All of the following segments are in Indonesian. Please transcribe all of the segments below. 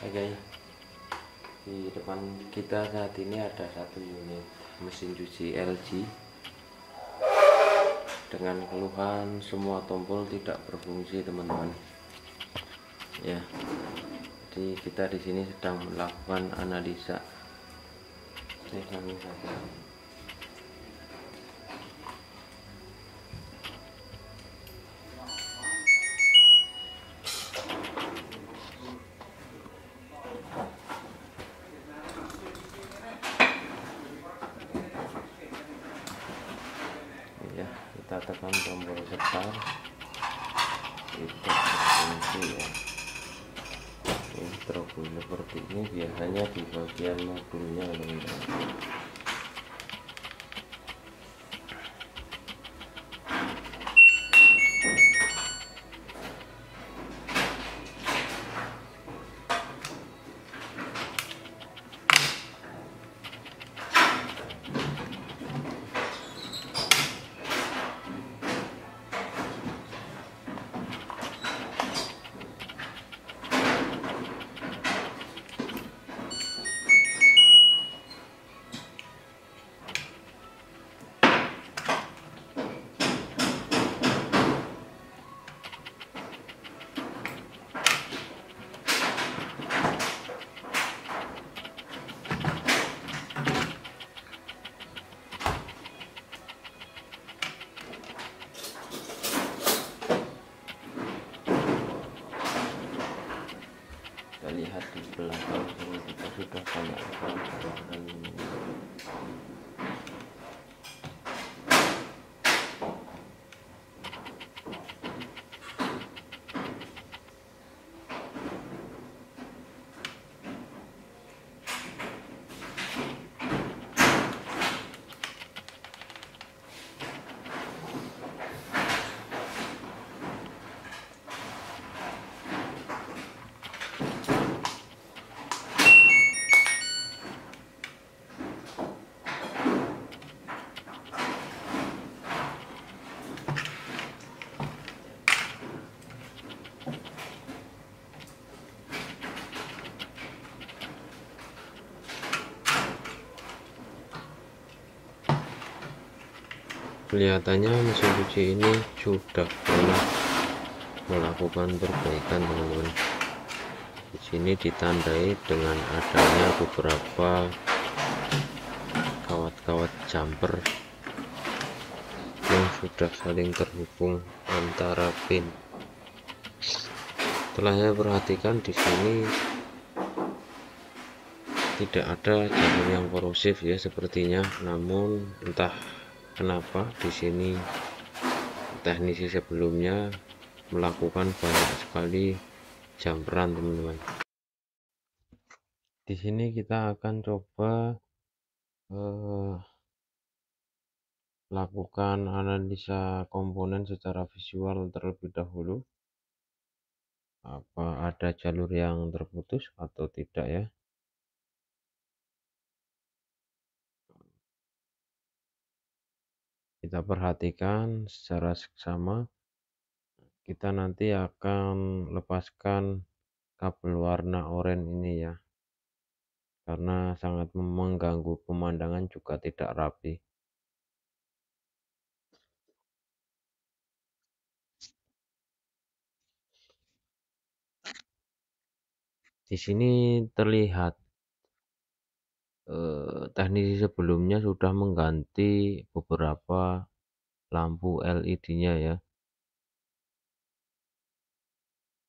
Oke guys, di depan kita saat ini ada satu unit mesin cuci LG dengan keluhan semua tombol tidak berfungsi teman-teman ya. Jadi kita di sini sedang melakukan analisa. Ini kami kita tekan tombol setar itu ya. Trouble seperti ini biasanya di bagian modulnya teman-teman. Lihat di belakang kita sudah banyak perubahan ini. Kelihatannya mesin cuci ini sudah pernah melakukan perbaikan teman-teman. Di sini ditandai dengan adanya beberapa kawat-kawat jumper yang sudah saling terhubung antara pin. Setelah saya perhatikan di sini tidak ada jumper yang korosif ya sepertinya, namun entah kenapa di sini teknisi sebelumnya melakukan banyak sekali jumperan teman-teman. Di sini kita akan coba lakukan analisa komponen secara visual terlebih dahulu. Apa ada jalur yang terputus atau tidak ya? Kita perhatikan secara seksama. Kita nanti akan lepaskan kabel warna oranye ini ya, karena sangat mengganggu pemandangan juga tidak rapi. Di sini terlihat teknisi sebelumnya sudah mengganti beberapa lampu LED-nya ya,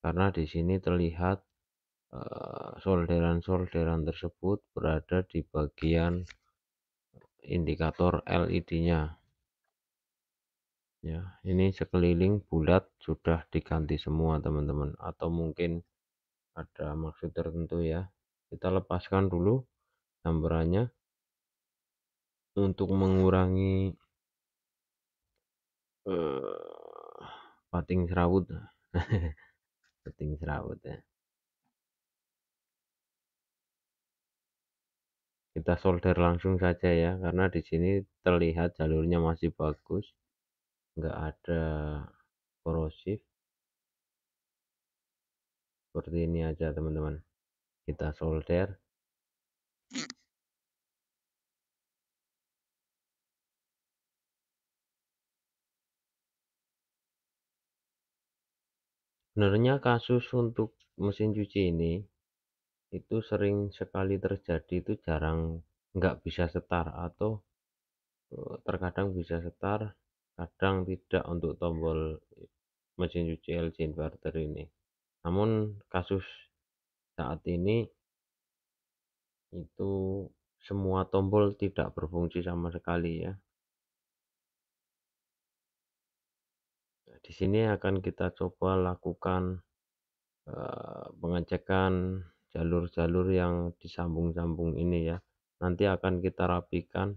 karena di sini terlihat solderan-solderan tersebut berada di bagian indikator LED-nya ya. Ini sekeliling bulat sudah diganti semua teman-teman, atau mungkin ada maksud tertentu ya. Kita lepaskan dulu gambarannya untuk mengurangi pating serawut. Pating serawut ya, kita solder langsung saja ya, karena di sini terlihat jalurnya masih bagus, enggak ada korosif. Seperti ini aja teman-teman. kita solder. Sebenarnya kasus untuk mesin cuci ini itu sering sekali terjadi, itu jarang, nggak bisa setar, atau terkadang bisa setar, kadang tidak untuk tombol mesin cuci LG inverter ini. Namun kasus saat ini itu semua tombol tidak berfungsi sama sekali ya. Di sini akan kita coba lakukan pengecekan jalur-jalur yang disambung-sambung ini ya. Nanti akan kita rapikan.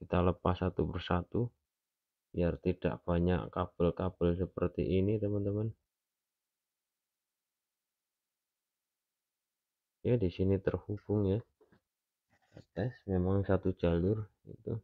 Kita lepas satu persatu biar tidak banyak kabel-kabel seperti ini, teman-teman. Ya, di sini terhubung ya. Tes memang satu jalur itu.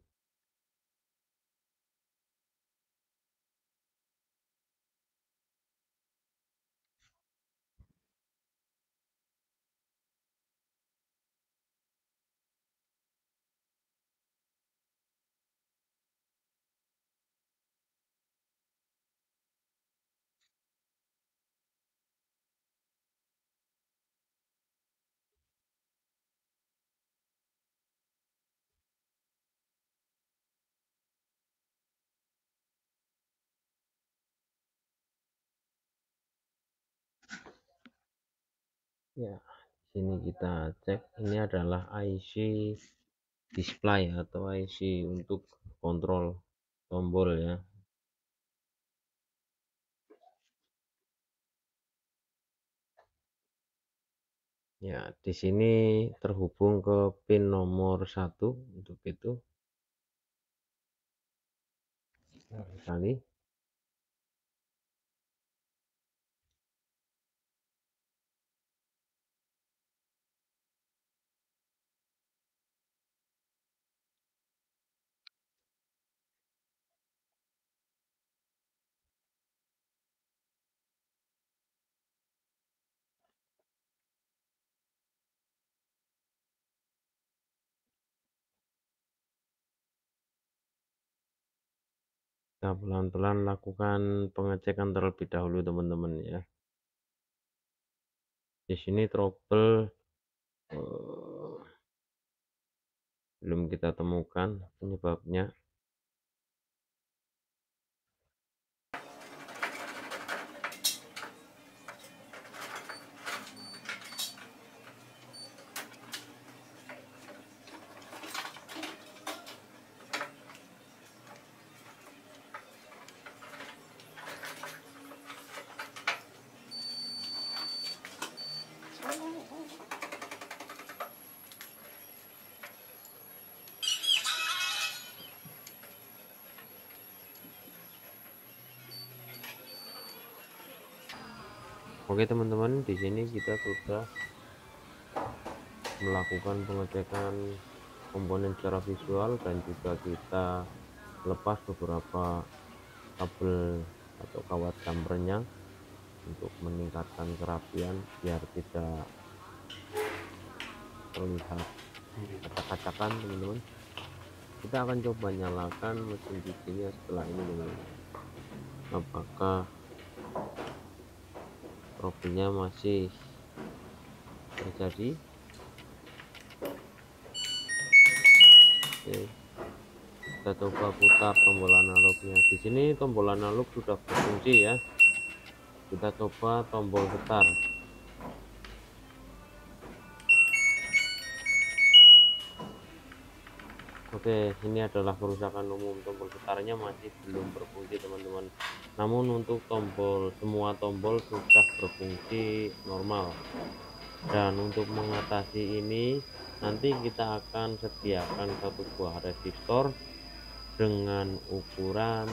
Ya, sini kita cek, ini adalah IC display atau IC untuk kontrol tombol ya. Ya, di sini terhubung ke pin nomor 1 untuk itu. Kali. Kita pelan-pelan lakukan pengecekan terlebih dahulu, teman-teman ya. Di sini trouble belum kita temukan penyebabnya. Oke teman-teman, di sini kita sudah melakukan pengecekan komponen secara visual dan juga kita lepas beberapa kabel atau kawat jumpernya untuk meningkatkan kerapian biar tidak terlihat acak-acakan, teman-teman. Kita akan coba nyalakan mesin cucinya setelah ini, teman-teman. Apakah problemnya masih terjadi? Oke, kita coba putar tombol analognya. Di sini tombol analog sudah berfungsi ya. Kita coba tombol setar. Oke, ini adalah kerusakan umum, tombol setarnya masih belum berfungsi, teman-teman. Namun untuk tombol, semua tombol sudah berfungsi normal. Dan untuk mengatasi ini, nanti kita akan sediakan satu buah resistor dengan ukuran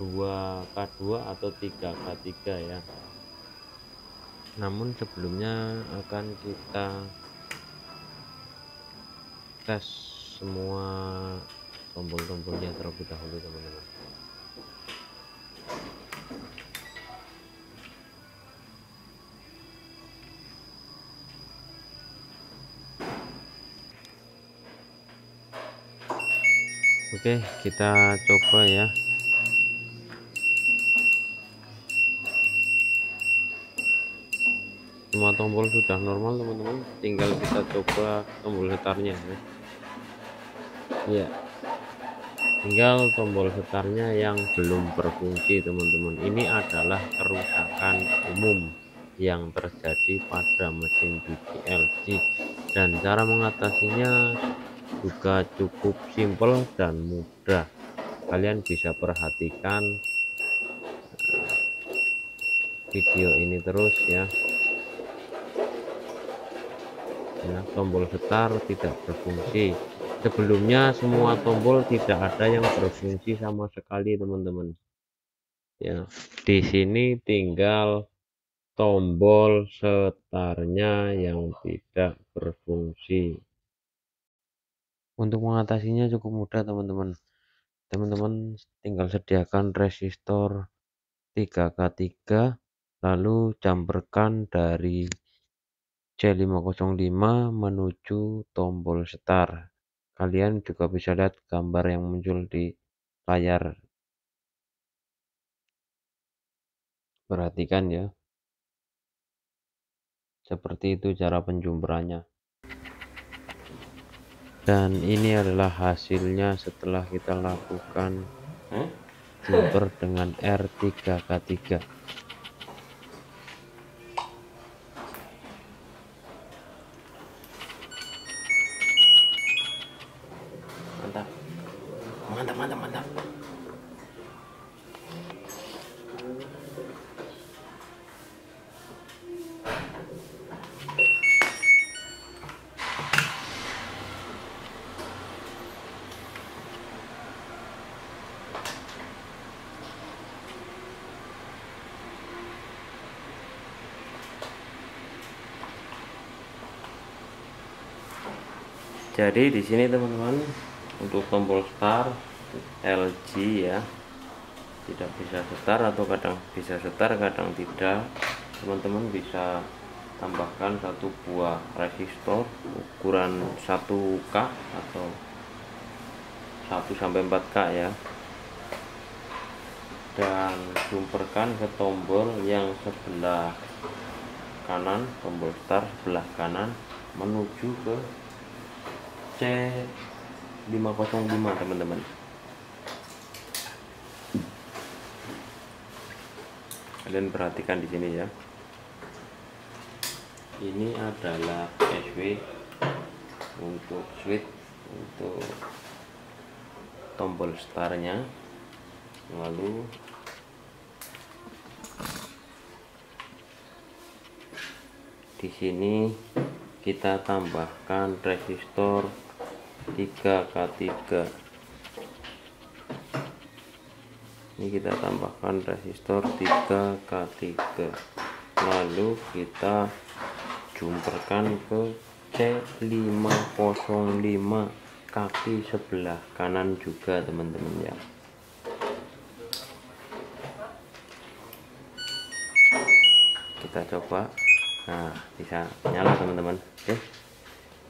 2K2 atau 3K3 ya. Namun sebelumnya akan kita tes semua tombol-tombolnya terlebih dahulu, teman-teman. Oke, kita coba ya. Semua tombol sudah normal teman-teman, tinggal kita coba tombol setarnya ya. Tinggal tombol setarnya yang belum berfungsi teman-teman. Ini adalah kerusakan umum yang terjadi pada mesin cuci LG, dan cara mengatasinya juga cukup simpel dan mudah. Kalian bisa perhatikan video ini terus ya. Nah, tombol setar tidak berfungsi. Sebelumnya semua tombol tidak ada yang berfungsi sama sekali teman-teman ya. Di sini tinggal tombol setarnya yang tidak berfungsi. Untuk mengatasinya cukup mudah teman-teman. Teman-teman tinggal sediakan resistor 3K3, lalu camperkan dari C505 menuju tombol setar. Kalian juga bisa lihat gambar yang muncul di layar. Perhatikan ya. Seperti itu cara penjumperannya. Dan ini adalah hasilnya setelah kita lakukan jumper dengan R3K3. Mantap. Jadi di sini teman-teman, untuk tombol start LG ya, tidak bisa setar atau kadang bisa setar kadang tidak. Teman-teman bisa tambahkan satu buah resistor ukuran 1K atau 1-4K ya, dan jumperkan ke tombol yang sebelah kanan, tombol start sebelah kanan menuju ke C505 teman-teman. Kalian perhatikan di sini ya. Ini adalah SW untuk switch, untuk tombol startnya. Lalu di sini kita tambahkan resistor 3K3. Ini kita tambahkan resistor 3K3, lalu kita jumperkan ke C505 kaki sebelah kanan juga teman-teman ya. Kita coba, nah bisa nyala teman-teman. Oke,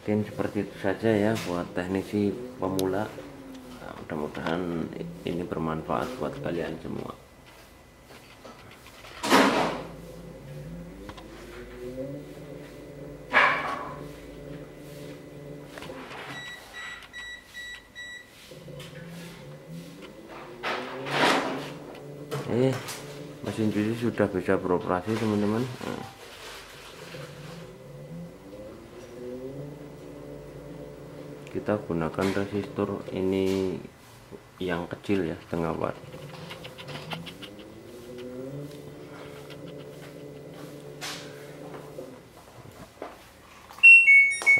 mungkin seperti itu saja ya buat teknisi pemula. Mudah-mudahan ini bermanfaat buat kalian semua. Mesin cuci sudah bisa beroperasi teman-teman. Kita gunakan resistor ini yang kecil ya, 0,5 watt.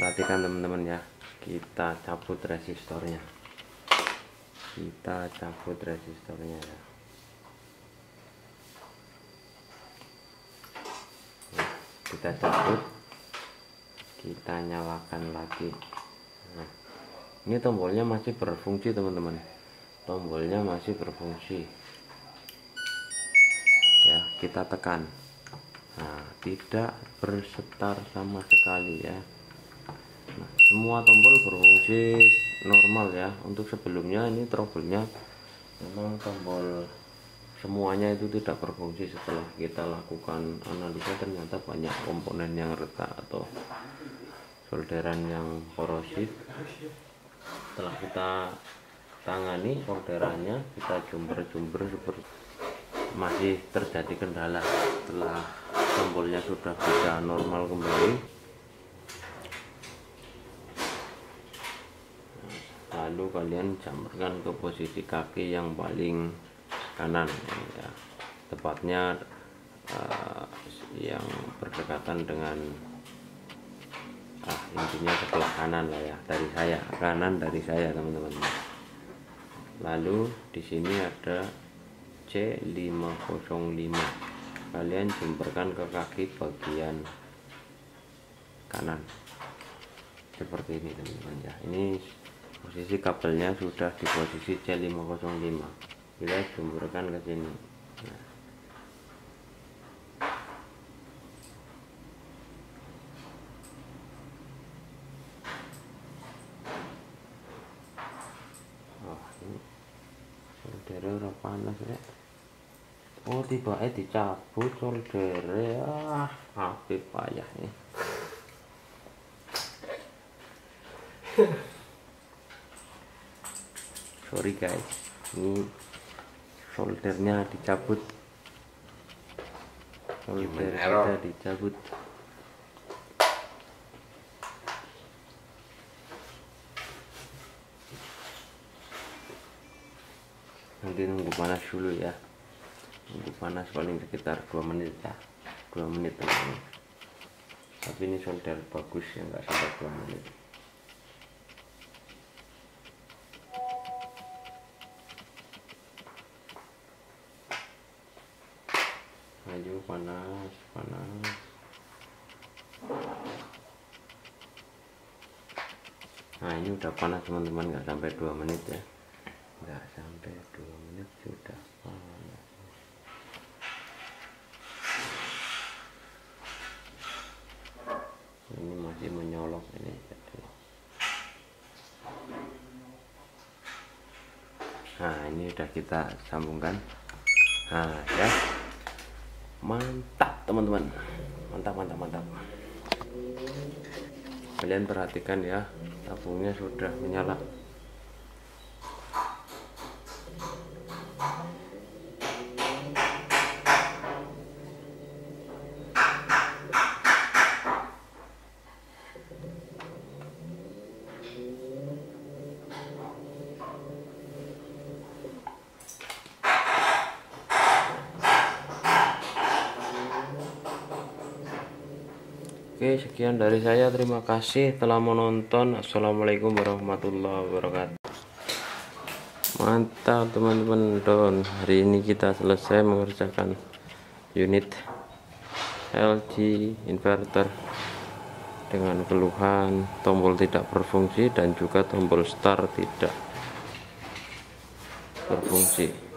Perhatikan teman-teman ya, kita cabut resistornya. Ya. Nah, kita cabut, kita nyalakan lagi. Nah, ini tombolnya masih berfungsi teman-teman. Ya, kita tekan. Nah, tidak bersetar sama sekali ya. Nah, semua tombol berfungsi normal ya. Untuk sebelumnya ini trouble-nya memang tombol semuanya itu tidak berfungsi. Setelah kita lakukan analisa ternyata banyak komponen yang retak atau solderan yang korosif. Setelah kita tangani solderannya, kita jumber-jumber seperti masih terjadi kendala. Setelah tombolnya sudah bisa normal kembali, lalu kalian jamberkan ke posisi kaki yang paling kanan ya, tepatnya yang berdekatan dengan intinya sebelah kanan lah ya, dari saya kanan, dari saya teman-teman. Lalu di sini ada C505, kalian jumperkan ke kaki bagian kanan seperti ini teman-teman ya. Ini posisi kabelnya sudah di posisi C505, kita jumperkan ke sini. Nah, soldere udah panas ya. Oh tiba dicabut soldere, habis payah ya. Sorry guys, ini soldernya dicabut, solder kita dicabut. Nanti nunggu panas dulu ya, nunggu panas paling sekitar 2 menit ya, 2 menit teman-teman. Tapi ini solder bagus ya, nggak sampai 2 menit. Ayo panas, panas. Nah ini udah panas teman-teman, nggak sampai 2 menit ya. Nggak sampai 2 menit sudah panas. Ini masih menyolok ini. Nah ini udah kita sambungkan. Nah ya, mantap teman-teman, mantap mantap mantap. Kalian perhatikan ya, tabungnya sudah menyala. Oke, sekian dari saya. Terima kasih telah menonton. Assalamualaikum warahmatullahi wabarakatuh. Mantap teman-teman, don. Hari ini kita selesai mengerjakan unit LG inverter dengan keluhan tombol tidak berfungsi dan juga tombol start tidak berfungsi.